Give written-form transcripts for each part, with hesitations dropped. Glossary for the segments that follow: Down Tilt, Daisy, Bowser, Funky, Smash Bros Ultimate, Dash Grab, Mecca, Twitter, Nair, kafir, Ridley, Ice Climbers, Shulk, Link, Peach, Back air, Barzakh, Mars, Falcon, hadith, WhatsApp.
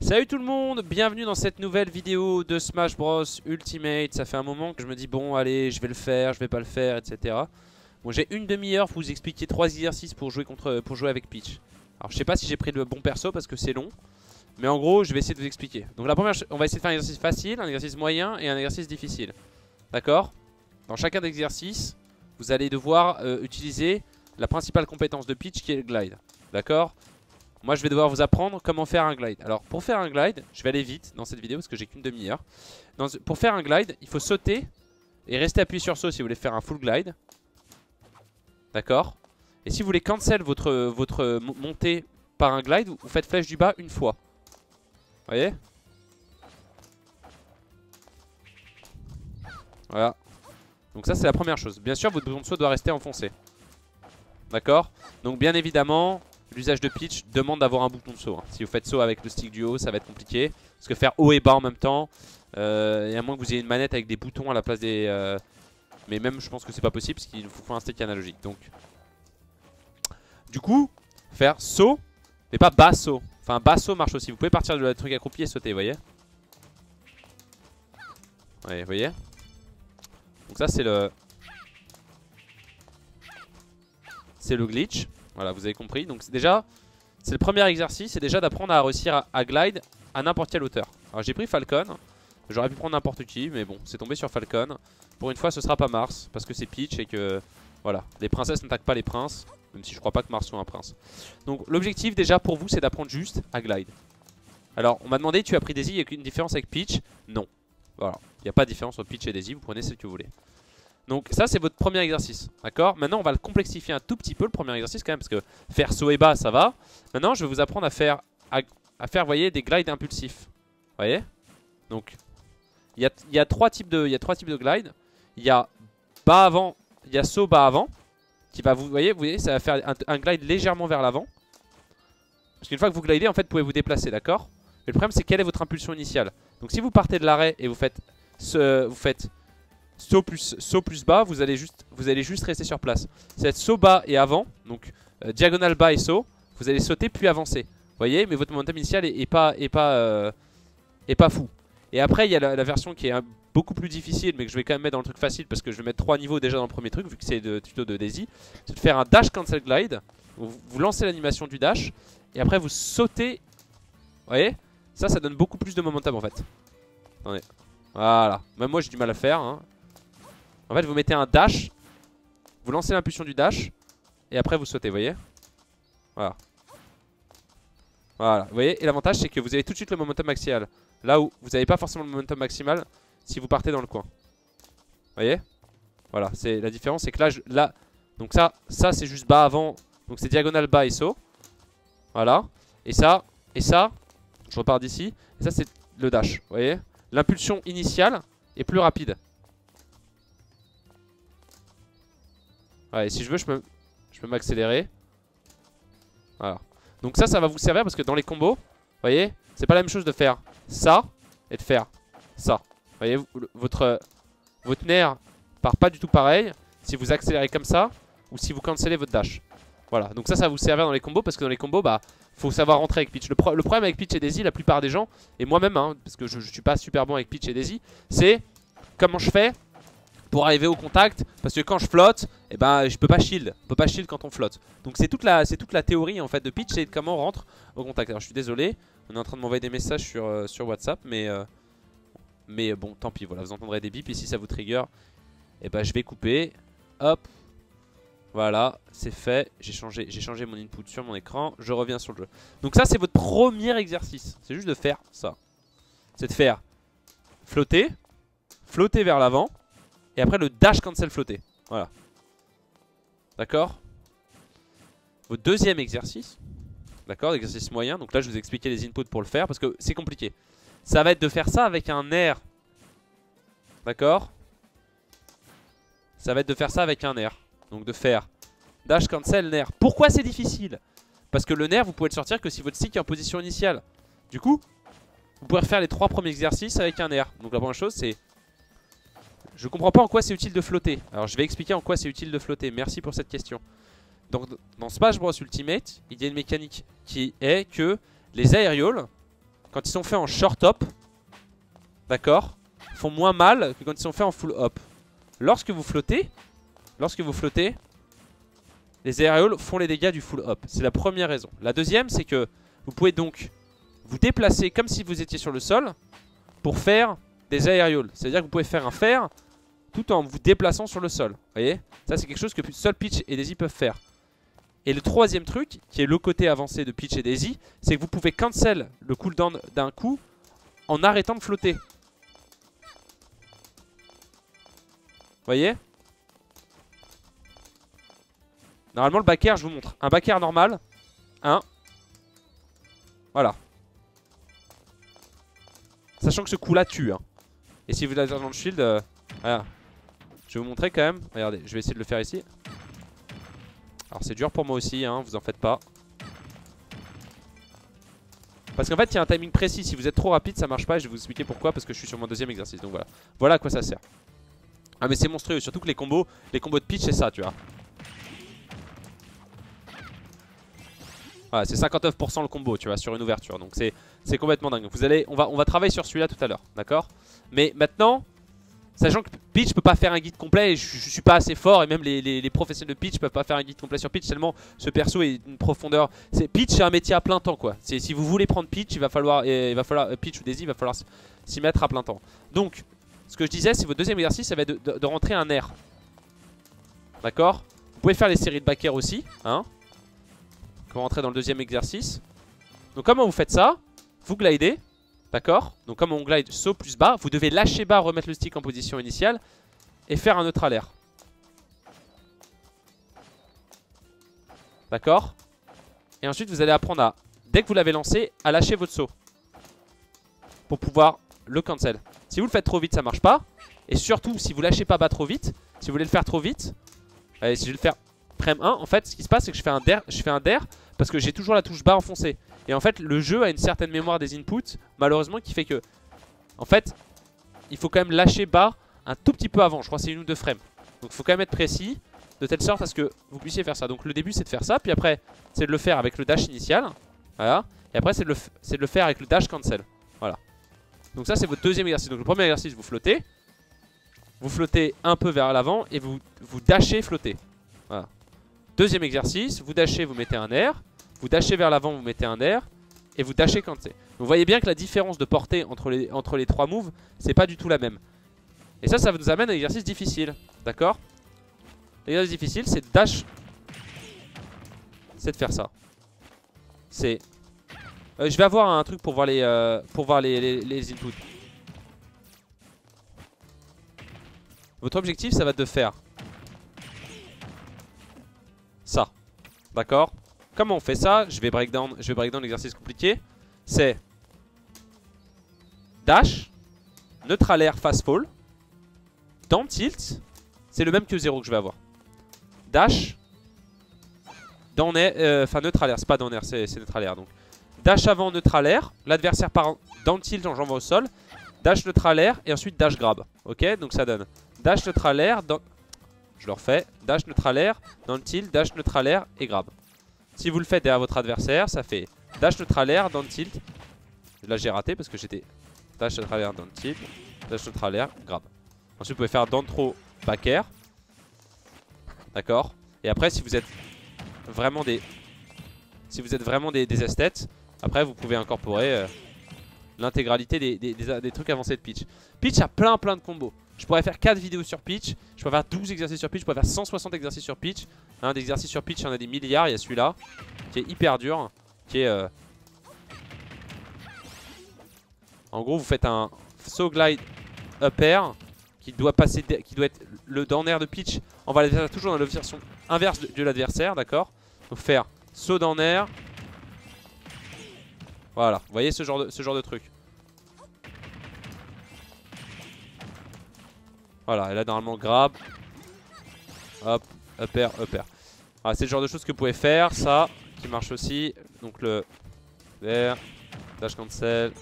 Salut tout le monde, bienvenue dans cette nouvelle vidéo de Smash Bros Ultimate. Ça fait un moment que je me dis bon allez je vais le faire, je vais pas le faire, etc. Bon j'ai une demi-heure pour vous expliquer 3 exercices pour jouer avec Peach. Alors je sais pas si j'ai pris le bon perso parce que c'est long, mais en gros je vais essayer de vous expliquer. Donc la première, on va essayer de faire un exercice facile, un exercice moyen et un exercice difficile. D'accord? Dans chacun des exercices, vous allez devoir utiliser la principale compétence de Peach qui est le glide. D'accord? Moi je vais devoir vous apprendre comment faire un glide. Alors pour faire un glide, je vais aller vite dans cette vidéo parce que j'ai qu'une demi-heure. Pour faire un glide, il faut sauter et rester appuyé sur saut si vous voulez faire un full glide. D'accord? Et si vous voulez cancel votre montée par un glide, vous faites flèche du bas une fois. Vous voyez? Voilà. Donc ça c'est la première chose. Bien sûr votre bouton de saut doit rester enfoncé. D'accord? Donc bien évidemment... l'usage de Peach demande d'avoir un bouton de saut. Si vous faites saut avec le stick du haut, ça va être compliqué. Parce que faire haut et bas en même temps, et à moins que vous ayez une manette avec des boutons à la place des... mais même je pense que c'est pas possible parce qu'il vous faut un stick analogique. Donc, du coup, faire saut, mais pas bas saut. Enfin bas saut marche aussi. Vous pouvez partir du truc accroupi et sauter, vous voyez. Ouais, vous voyez. Donc ça c'est le... c'est le glitch. Voilà, vous avez compris. Donc déjà, c'est le premier exercice, c'est déjà d'apprendre à réussir à glide à n'importe quelle hauteur. Alors j'ai pris Falcon, j'aurais pu prendre n'importe qui, mais bon, c'est tombé sur Falcon. Pour une fois, ce sera pas Mars, parce que c'est Peach et que, voilà, les princesses n'attaquent pas les princes, même si je crois pas que Mars soit un prince. Donc l'objectif déjà pour vous, c'est d'apprendre juste à glide. Alors, on m'a demandé, tu as pris Daisy, il n'y a une différence avec Peach? Non. Voilà, il n'y a pas de différence entre Peach et Daisy, vous prenez ce que vous voulez. Donc ça c'est votre premier exercice, d'accord? Maintenant on va le complexifier un tout petit peu le premier exercice quand même, parce que faire saut et bas ça va. Maintenant je vais vous apprendre à faire voyez, des glides impulsifs. Voyez? Donc il y a trois types de glides. Il y a bas avant, il y a saut bas avant, qui va vous voyez ça va faire un glide légèrement vers l'avant. Parce qu'une fois que vous glidez en fait vous pouvez vous déplacer, d'accord? Mais le problème c'est quelle est votre impulsion initiale. Donc si vous partez de l'arrêt et vous faites saut plus bas, vous allez juste rester sur place. C'est saut bas et avant, donc diagonale bas et saut, vous allez sauter puis avancer. Vous voyez, mais votre momentum initial est pas fou. Et après, il y a la version qui est beaucoup plus difficile, mais que je vais quand même mettre dans le truc facile parce que je vais mettre 3 niveaux déjà dans le premier truc, vu que c'est le tuto de Daisy. C'est de faire un dash cancel glide, vous lancez l'animation du dash, et après vous sautez. Vous voyez, ça donne beaucoup plus de momentum en fait. Attendez, voilà, même moi j'ai du mal à faire, hein. En fait vous mettez un dash, vous lancez l'impulsion du dash et après vous sautez, vous voyez. Voilà. Voilà, vous voyez, et l'avantage c'est que vous avez tout de suite le momentum maximal. Là où vous n'avez pas forcément le momentum maximal si vous partez dans le coin. Vous voyez. Voilà, c'est la différence, c'est que là donc ça c'est juste bas avant, donc c'est diagonale bas et saut. Voilà, et ça, je repars d'ici, et ça c'est le dash, vous voyez. L'impulsion initiale est plus rapide. Ouais, et si je veux, je peux m'accélérer. Voilà. Donc ça va vous servir parce que dans les combos, vous voyez, c'est pas la même chose de faire ça et de faire ça. Vous voyez, votre Nair part pas du tout pareil si vous accélérez comme ça ou si vous cancelez votre dash. Voilà, donc ça va vous servir dans les combos parce que dans les combos, bah, faut savoir rentrer avec Peach. Le problème avec Peach et Daisy, la plupart des gens, et moi-même, hein, parce que je suis pas super bon avec Peach et Daisy, c'est comment je fais pour arriver au contact, parce que quand je flotte, eh ben, je peux pas shield. Je peux pas shield quand on flotte. Donc c'est toute la théorie en fait de Peach, c'est comment on rentre au contact. Alors je suis désolé, on est en train de m'envoyer des messages sur WhatsApp, mais bon, tant pis, voilà, vous entendrez des bips, et si ça vous trigger, eh ben, je vais couper. Hop. Voilà, c'est fait, j'ai changé mon input sur mon écran, je reviens sur le jeu. Donc ça c'est votre premier exercice, c'est juste de faire ça. C'est de faire flotter vers l'avant, et après le dash cancel flotter, voilà. D'accord? Votre deuxième exercice, d'accord, exercice moyen, donc là je vous ai expliqué les inputs pour le faire, parce que c'est compliqué. Ça va être de faire ça avec un air, d'accord? Ça va être de faire ça avec un air. Donc de faire dash cancel Nair. Pourquoi c'est difficile? Parce que le Nair vous pouvez le sortir que si votre stick est en position initiale. Du coup vous pouvez refaire les 3 premiers exercices avec un Nair. Donc la première chose c'est, je comprends pas en quoi c'est utile de flotter. Alors je vais expliquer en quoi c'est utile de flotter. Merci pour cette question. Donc dans Smash Bros Ultimate, il y a une mécanique qui est que les aerials, quand ils sont faits en short hop, d'accord, font moins mal que quand ils sont faits en full hop. Lorsque vous flottez, les aéréoles font les dégâts du full hop. C'est la première raison. La deuxième, c'est que vous pouvez donc vous déplacer comme si vous étiez sur le sol pour faire des aéréoles. C'est-à-dire que vous pouvez faire un fer tout en vous déplaçant sur le sol. Vous voyez? Ça, c'est quelque chose que seul Peach et Daisy peuvent faire. Et le troisième truc, qui est le côté avancé de Peach et Daisy, c'est que vous pouvez cancel le cooldown d'un coup en arrêtant de flotter. Vous voyez? Normalement, le back air, je vous montre. Un back air normal. Voilà. Sachant que ce coup-là tue. Hein. Et si vous l'avez dans le shield, voilà. Je vais vous montrer quand même. Regardez, je vais essayer de le faire ici. Alors, c'est dur pour moi aussi, hein, vous en faites pas. Parce qu'en fait, il y a un timing précis. Si vous êtes trop rapide, ça marche pas. Et je vais vous expliquer pourquoi, parce que je suis sur mon deuxième exercice. Donc voilà. Voilà à quoi ça sert. Ah mais c'est monstrueux, surtout que les combos de Peach c'est ça tu vois. Voilà, c'est 59% le combo tu vois sur une ouverture, donc c'est complètement dingue. Vous allez, on va travailler sur celui-là tout à l'heure, d'accord? Mais maintenant, sachant que Peach peut pas faire un guide complet, je suis pas assez fort et même les professionnels de Peach peuvent pas faire un guide complet sur Peach tellement ce perso est une profondeur. Peach c'est un métier à plein temps quoi. Si vous voulez prendre Peach, il va falloir Peach ou Daisy, il va falloir s'y mettre à plein temps. Donc ce que je disais, c'est votre deuxième exercice, ça va être de rentrer un air. D'accord? Vous pouvez faire les séries de back air aussi, hein? Quand vous rentrez dans le deuxième exercice. Donc comment vous faites ça? Vous glidez, d'accord? Donc comme on glide saut plus bas, vous devez lâcher bas, remettre le stick en position initiale et faire un neutral air. D'accord? Et ensuite vous allez apprendre à, dès que vous l'avez lancé, à lâcher votre saut pour pouvoir le cancel. Si vous le faites trop vite, ça marche pas. Et surtout, si vous lâchez pas bas trop vite, si vous voulez le faire trop vite, allez, si je vais le faire prem 1, en fait, ce qui se passe, c'est que je fais un dare parce que j'ai toujours la touche bas enfoncée. Et en fait, le jeu a une certaine mémoire des inputs, malheureusement, qui fait que, en fait, il faut quand même lâcher bas un tout petit peu avant. Je crois que c'est 1 ou 2 frames. Donc, il faut quand même être précis de telle sorte à ce que vous puissiez faire ça. Donc, le début, c'est de faire ça. Puis après, c'est de le faire avec le dash initial. Voilà. Et après, c'est de le faire avec le dash cancel. Voilà. Donc ça c'est votre deuxième exercice. Donc le premier exercice, vous flottez un peu vers l'avant et vous dashez flotter. Voilà. Deuxième exercice, vous dashez, vous mettez un air, vous dashez vers l'avant, vous mettez un air et vous dashez quand c'est. Vous voyez bien que la différence de portée entre les trois moves, c'est pas du tout la même. Et ça nous amène à l'exercice difficile, d'accord? L'exercice difficile, c'est de dash, c'est de faire ça. C'est je vais avoir un truc pour voir les inputs. Votre objectif, ça va être de faire ça. D'accord? Comment on fait ça? Je vais breakdown l'exercice compliqué. C'est dash, neutral air, fast fall, down tilt. C'est le même que 0 que je vais avoir. Dash, down air, enfin neutral air, c'est pas down air, c'est neutral air donc. Dash avant, neutral air, l'adversaire part down tilt, j'envoie au sol. Dash neutral air et ensuite dash grab. Ok, donc ça donne dash neutral air, je le refais, dash neutral air, down tilt, dash neutral air et grab. Si vous le faites derrière votre adversaire, ça fait dash neutral air, down tilt. Là j'ai raté parce que j'étais dash neutral air, down tilt, dash neutral air, grab. Ensuite vous pouvez faire down throw, back air. D'accord. Et après si vous êtes vraiment des esthètes, après, vous pouvez incorporer l'intégralité des trucs avancés de Peach. Peach a plein de combos. Je pourrais faire 4 vidéos sur Peach, je pourrais faire 12 exercices sur Peach, je pourrais faire 160 exercices sur Peach. Hein, d'exercices sur Peach, il y en a des milliards. Il y a celui-là qui est hyper dur, qui est... En gros, vous faites un saut glide up air qui doit être le down air de Peach. On va aller toujours dans la version inverse de l'adversaire, d'accord? Donc faire saut down air. Voilà, vous voyez ce genre de truc. Voilà, et là normalement grab. Hop, up air, up air. Voilà, c'est le genre de choses que vous pouvez faire, ça, qui marche aussi. Donc le air, dash cancel.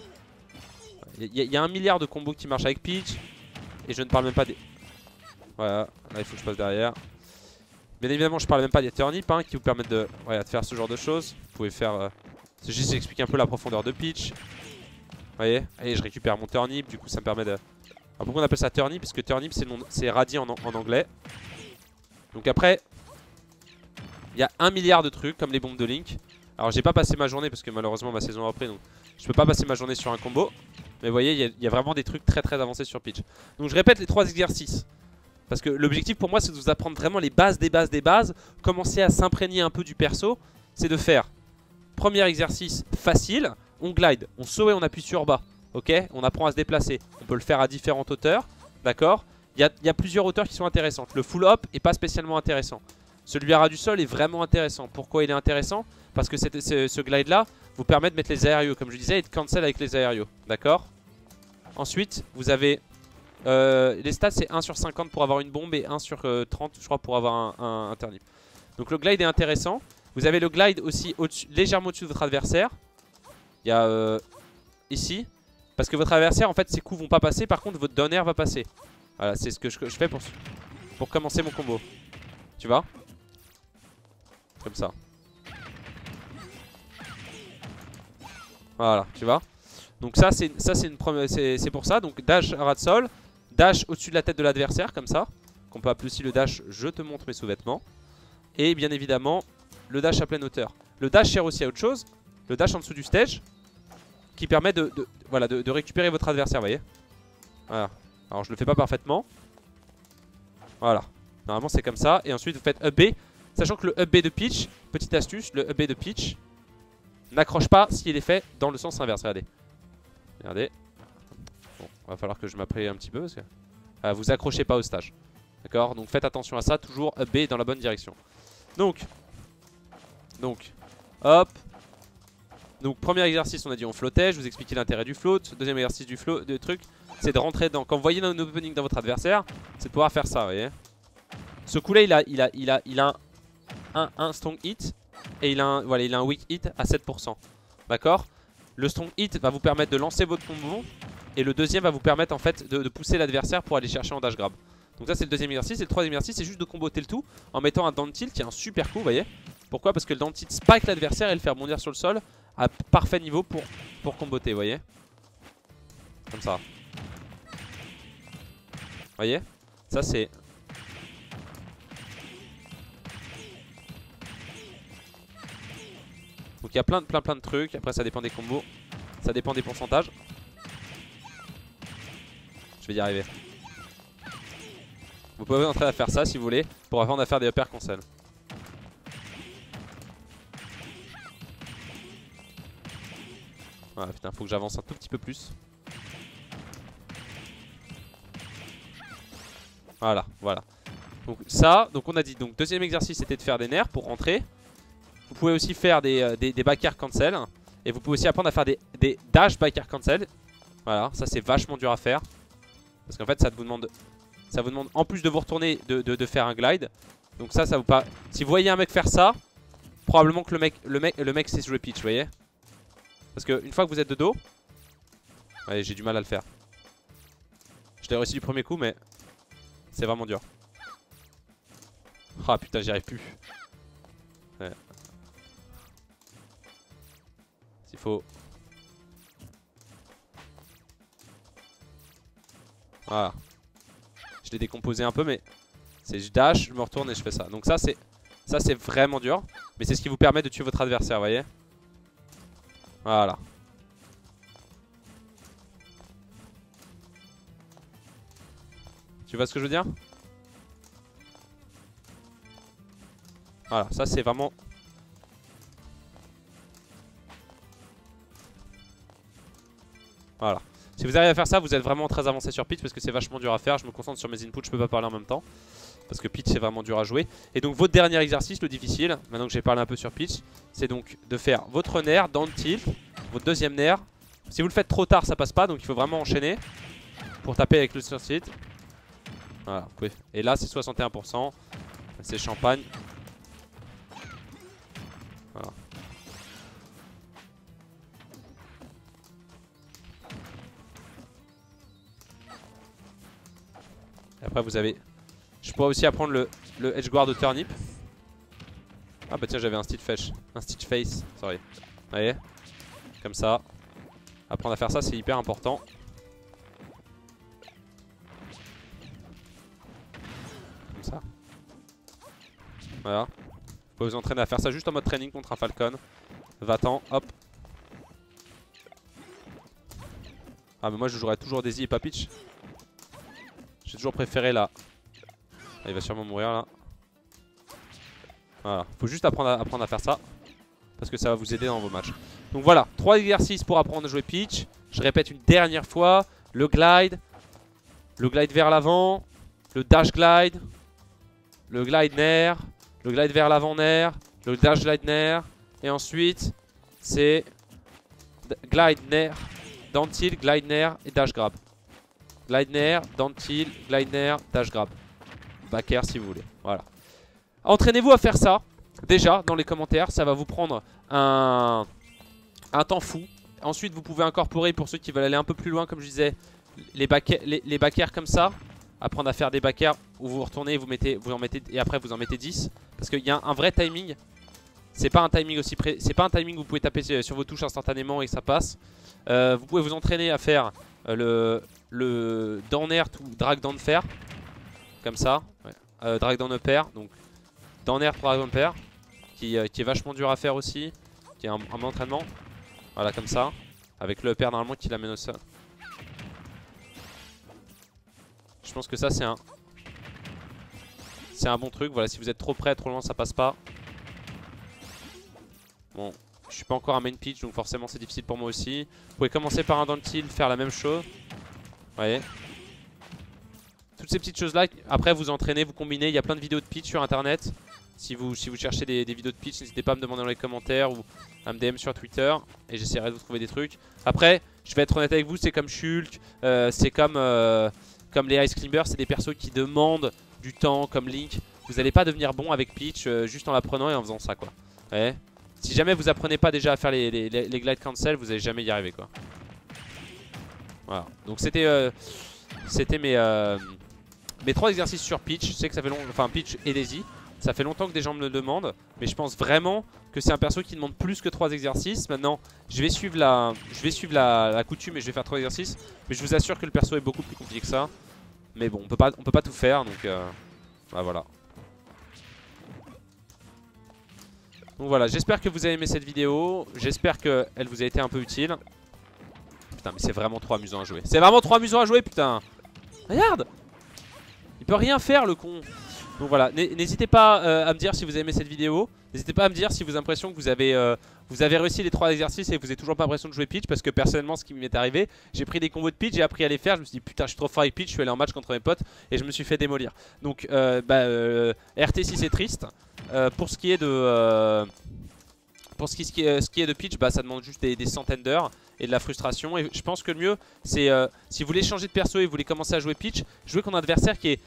Il y a 1 milliard de combos qui marchent avec Peach. Et je ne parle même pas des... Voilà, là il faut que je passe derrière. Bien évidemment, je parle même pas des turnips hein, qui vous permettent de faire ce genre de choses. Vous pouvez faire... C'est juste expliquer un peu la profondeur de Peach. Voyez, allez, je récupère mon turnip, du coup ça me permet de... Alors pourquoi on appelle ça turnip? Parce que turnip c'est radis en anglais. Donc après, il y a 1 milliard de trucs comme les bombes de Link. Alors j'ai pas passé ma journée parce que malheureusement ma saison a repris, donc je peux pas passer ma journée sur un combo. Mais vous voyez, il y a vraiment des trucs très très avancés sur Peach. Donc je répète les 3 exercices. Parce que l'objectif pour moi c'est de vous apprendre vraiment les bases des bases des bases. Commencer à s'imprégner un peu du perso. C'est de faire, premier exercice facile, on glide, on saute et on appuie sur bas. Ok, on apprend à se déplacer. On peut le faire à différentes hauteurs, d'accord. Il y a plusieurs hauteurs qui sont intéressantes. Le full hop est pas spécialement intéressant. Celui à ras du sol est vraiment intéressant. Pourquoi il est intéressant? Parce que ce glide là vous permet de mettre les aériaux, comme je disais, et de cancel avec les aériaux, d'accord. Ensuite vous avez les stats, c'est 1 sur 50 pour avoir une bombe et 1 sur 30 je crois pour avoir un turnip. Donc le glide est intéressant. Vous avez le glide aussi légèrement au-dessus de votre adversaire. Il y a ici. Parce que votre adversaire, en fait, ses coups vont pas passer. Par contre, votre down air va passer. Voilà, c'est ce que je fais pour commencer mon combo. Tu vois? Comme ça. Voilà, tu vois? Donc ça, c'est pour ça. Donc dash à ras de sol. Dash au-dessus de la tête de l'adversaire, comme ça. Qu'on peut appeler aussi le dash, je te montre mes sous-vêtements. Et bien évidemment... le dash à pleine hauteur. Le dash sert aussi à autre chose. Le dash en dessous du stage qui permet de récupérer votre adversaire, voyez. Voilà. Alors je le fais pas parfaitement. Voilà. Normalement c'est comme ça. Et ensuite vous faites up B. Sachant que le up B de Peach, petite astuce, le up B de Peach n'accroche pas s'il est fait dans le sens inverse. Regardez. Regardez. Bon, va falloir que je m'apprête un petit peu parce que vous accrochez pas au stage. D'accord. Donc faites attention à ça. Toujours up B dans la bonne direction. Donc, hop. Donc, premier exercice, on a dit on flottait. Je vous expliquais l'intérêt du float. Deuxième exercice du float, de truc, c'est de rentrer dans. Quand vous voyez un opening dans votre adversaire, c'est de pouvoir faire ça, vous voyez. Ce coup-là, il a un strong hit et il a un weak hit à 7%. D'accord. Le strong hit va vous permettre de lancer votre combo et le deuxième va vous permettre en fait de pousser l'adversaire pour aller chercher en dash grab. Donc ça c'est le deuxième exercice. Et le troisième exercice c'est juste de comboter le tout en mettant un down tilt qui est un super coup, vous voyez. Pourquoi? Parce que le down tilt spike l'adversaire et le fait rebondir sur le sol à parfait niveau pour comboter, vous voyez. Comme ça. Vous voyez. Ça c'est... Donc il y a plein de trucs. Après ça dépend des combos. Ça dépend des pourcentages. Je vais y arriver. Vous pouvez entrer à faire ça si vous voulez, pour apprendre à faire des upper console. Ah putain, faut que j'avance un tout petit peu plus. Voilà, voilà. Donc ça, donc on a dit, donc deuxième exercice c'était de faire des nerfs pour rentrer. Vous pouvez aussi faire des back air cancel. Et vous pouvez aussi apprendre à faire des dash back air cancel. Voilà, ça c'est vachement dur à faire. Parce qu'en fait ça vous demande en plus de vous retourner de faire un glide. Donc ça vous pas. Si vous voyez un mec faire ça, probablement que le mec c'est jouer Peach, vous voyez. Parce que une fois que vous êtes de dos, ouais, j'ai du mal à le faire. Je l'ai réussi du premier coup mais c'est vraiment dur. Ah putain, j'y arrive plus. Ouais. S'il faut. Voilà. Je l'ai décomposé un peu mais c'est je dash, je me retourne et je fais ça. Donc ça c'est vraiment dur. Mais c'est ce qui vous permet de tuer votre adversaire, vous voyez. Voilà. Tu vois ce que je veux dire? Voilà, ça c'est vraiment... Voilà. Si vous arrivez à faire ça, vous êtes vraiment très avancé sur Peach parce que c'est vachement dur à faire. Je me concentre sur mes inputs, je peux pas parler en même temps. Parce que Peach c'est vraiment dur à jouer. Et donc votre dernier exercice, le difficile, maintenant que j'ai parlé un peu sur Peach, c'est donc de faire votre nerf, down tilt, votre deuxième nerf. Si vous le faites trop tard, ça passe pas, donc il faut vraiment enchaîner pour taper avec le sursit. Voilà, vous pouvez. Et là c'est 61%, c'est champagne. Voilà. Après vous avez... Je pourrais aussi apprendre le edge guard de turnip. Ah bah tiens, j'avais un stitch face. Sorry. Vous voyez. Comme ça. Apprendre à faire ça, c'est hyper important. Comme ça. Voilà. Vous pouvez vous entraîner à faire ça juste en mode training contre un Falcon. Va-t'en, hop. Ah mais moi je jouerais toujours Daisy et pas Peach. J'ai toujours préféré là. Ah, il va sûrement mourir là. Voilà, faut juste apprendre à faire ça. Parce que ça va vous aider dans vos matchs. Donc voilà, 3 exercices pour apprendre à jouer Peach. Je répète une dernière fois. Le glide vers l'avant, le dash glide, le glide Nair, le glide vers l'avant Nair, le dash glide Nair. Et ensuite, c'est glide Nair, down tilt, glide Nair et dash grab. Glide Nair, down tilt, glide Nair, dash grab. Back air si vous voulez, voilà. Entraînez-vous à faire ça. Déjà dans les commentaires, ça va vous prendre un temps fou. Ensuite vous pouvez incorporer, pour ceux qui veulent aller un peu plus loin comme je disais, les back air comme ça. Apprendre à faire des back air où vous retournez et vous en mettez, et après vous en mettez 10. Parce qu'il y a un vrai timing. C'est pas un timing aussi près, c'est pas un timing où vous pouvez taper sur vos touches instantanément et que ça passe. Vous pouvez vous entraîner à faire le down air to drag down fair. Comme ça, ouais. Drag down up air. Donc down air to drag down fair. Qui est vachement dur à faire aussi, qui est un entraînement. Voilà, comme ça, avec le upper normalement qui l'amène au sol. Je pense que ça c'est un bon truc. Voilà, si vous êtes trop près, trop loin, ça passe pas. Bon, je suis pas encore un main pitch, donc forcément c'est difficile pour moi aussi. Vous pouvez commencer par un down tilt, faire la même chose. Vous voyez, toutes ces petites choses là. Après vous entraînez, vous combinez. Il y a plein de vidéos de pitch sur internet. Si vous cherchez des vidéos de pitch, n'hésitez pas à me demander dans les commentaires ou à me DM sur Twitter et j'essaierai de vous trouver des trucs. Après, je vais être honnête avec vous, c'est comme Shulk, c'est comme les Ice Climbers, c'est des persos qui demandent du temps, comme Link. Vous n'allez pas devenir bon avec Peach juste en l'apprenant et en faisant ça quoi. Ouais. Si jamais vous apprenez pas déjà à faire les glide cancel, vous n'allez jamais y arriver quoi. Voilà, donc c'était mes 3 exercices sur Peach. Je sais que ça fait long, enfin Peach et Daisy. Ça fait longtemps que des gens me le demandent, mais je pense vraiment que c'est un perso qui demande plus que 3 exercices. Maintenant, je vais suivre la coutume et je vais faire 3 exercices. Mais je vous assure que le perso est beaucoup plus compliqué que ça. Mais bon, on peut pas tout faire, donc bah voilà. Donc voilà, j'espère que vous avez aimé cette vidéo. J'espère qu'elle vous a été un peu utile. Putain, mais c'est vraiment trop amusant à jouer. C'est vraiment trop amusant à jouer, putain. Regarde, il peut rien faire, le con. Donc voilà, n'hésitez pas à me dire si vous avez aimé cette vidéo. N'hésitez pas à me dire si vous avez l'impression que vous avez réussi les 3 exercices et que vous n'avez toujours pas l'impression de jouer Peach. Parce que personnellement, ce qui m'est arrivé, j'ai pris des combos de Peach, j'ai appris à les faire. Je me suis dit putain, je suis trop fort avec Peach, je suis allé en match contre mes potes et je me suis fait démolir. Donc RT si c'est triste. Pour ce qui est de Peach, bah, ça demande juste des centaines d'heures et de la frustration. Et je pense que le mieux, c'est si vous voulez changer de perso et vous voulez commencer à jouer Peach, jouez contre un adversaire qui est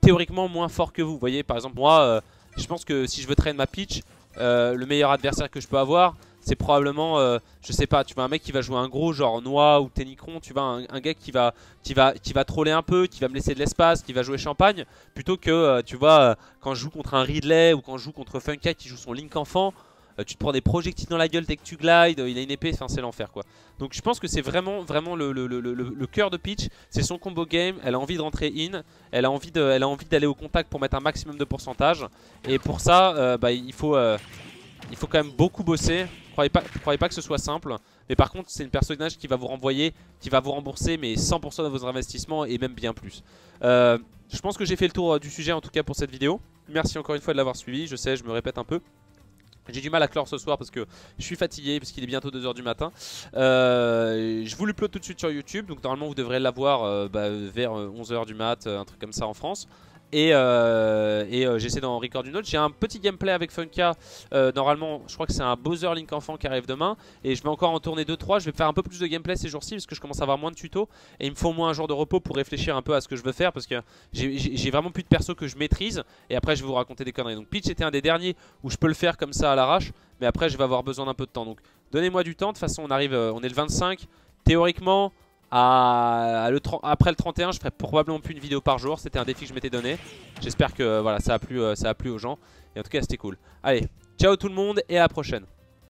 théoriquement moins fort que vous. Vous voyez, par exemple, moi, je pense que si je veux traîner ma Peach, le meilleur adversaire que je peux avoir, c'est probablement, je sais pas, tu vois, un mec qui va jouer un gros genre Noix ou Ténicron, tu vois, un gars qui va troller un peu, qui va me laisser de l'espace, qui va jouer champagne, plutôt que, tu vois, quand je joue contre un Ridley ou quand je joue contre Funky qui joue son Link enfant. Tu te prends des projectiles dans la gueule dès que tu glides, il a une épée, enfin c'est l'enfer quoi. Donc je pense que c'est vraiment le cœur de Peach, c'est son combo game, elle a envie de rentrer in, elle a envie d'aller au contact pour mettre un maximum de pourcentage. Et pour ça, bah, il faut quand même beaucoup bosser, croyez pas que ce soit simple. Mais par contre c'est une personnage qui va vous renvoyer, qui va vous rembourser mais 100% de vos investissements et même bien plus. Je pense que j'ai fait le tour du sujet en tout cas pour cette vidéo. Merci encore une fois de l'avoir suivi, je sais je me répète un peu. J'ai du mal à clore ce soir parce que je suis fatigué, parce qu'il est bientôt 2h du matin. Je vous l'upload tout de suite sur YouTube, donc normalement vous devrez l'avoir bah, vers 11h du mat, un truc comme ça en France. Et j'essaie d'en record une autre. J'ai un petit gameplay avec Funka. Normalement, je crois que c'est un Bowser Link enfant qui arrive demain. Et je vais encore en tourner 2-3. Je vais faire un peu plus de gameplay ces jours-ci parce que je commence à avoir moins de tutos. Et il me faut au moins un jour de repos pour réfléchir un peu à ce que je veux faire. Parce que j'ai vraiment plus de persos que je maîtrise. Et après, je vais vous raconter des conneries. Donc, Peach était un des derniers où je peux le faire comme ça à l'arrache. Mais après, je vais avoir besoin d'un peu de temps. Donc, donnez-moi du temps. De toute façon, on est le 25. Théoriquement. Après le 31, je ferai probablement plus une vidéo par jour. C'était un défi que je m'étais donné. J'espère que voilà, ça a plu aux gens. Et en tout cas, c'était cool. Allez, ciao tout le monde et à la prochaine.